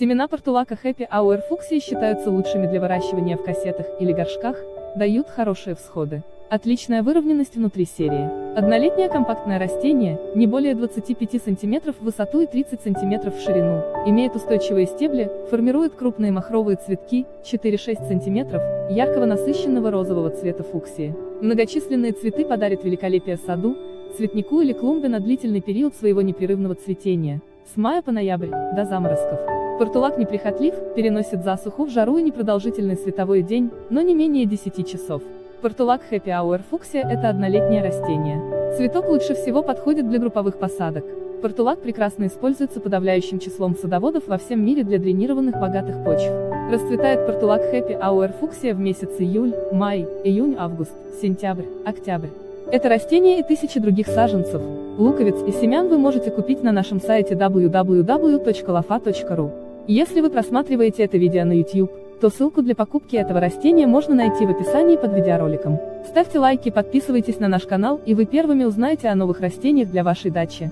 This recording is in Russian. Семена портулака Хэппи Ауэр Фуксия считаются лучшими для выращивания в кассетах или горшках, дают хорошие всходы. Отличная выровненность внутри серии. Однолетнее компактное растение, не более 25 см в высоту и 30 см в ширину, имеет устойчивые стебли, формирует крупные махровые цветки, 4-6 см, яркого насыщенного розового цвета фуксии. Многочисленные цветы подарят великолепие саду, цветнику или клумбе на длительный период своего непрерывного цветения, с мая по ноябрь, до заморозков. Портулак неприхотлив, переносит засуху в жару и непродолжительный световой день, но не менее 10 часов. Портулак Хэппи Ауэр Фуксия – это однолетнее растение. Цветок лучше всего подходит для групповых посадок. Портулак прекрасно используется подавляющим числом садоводов во всем мире для дренированных богатых почв. Расцветает портулак Хэппи Ауэр Фуксия в месяц июль, май, июнь, август, сентябрь, октябрь. Это растение и тысячи других саженцев, луковиц и семян вы можете купить на нашем сайте www.lafa.ru. Если вы просматриваете это видео на YouTube, то ссылку для покупки этого растения можно найти в описании под видеороликом. Ставьте лайки, подписывайтесь на наш канал, и вы первыми узнаете о новых растениях для вашей дачи.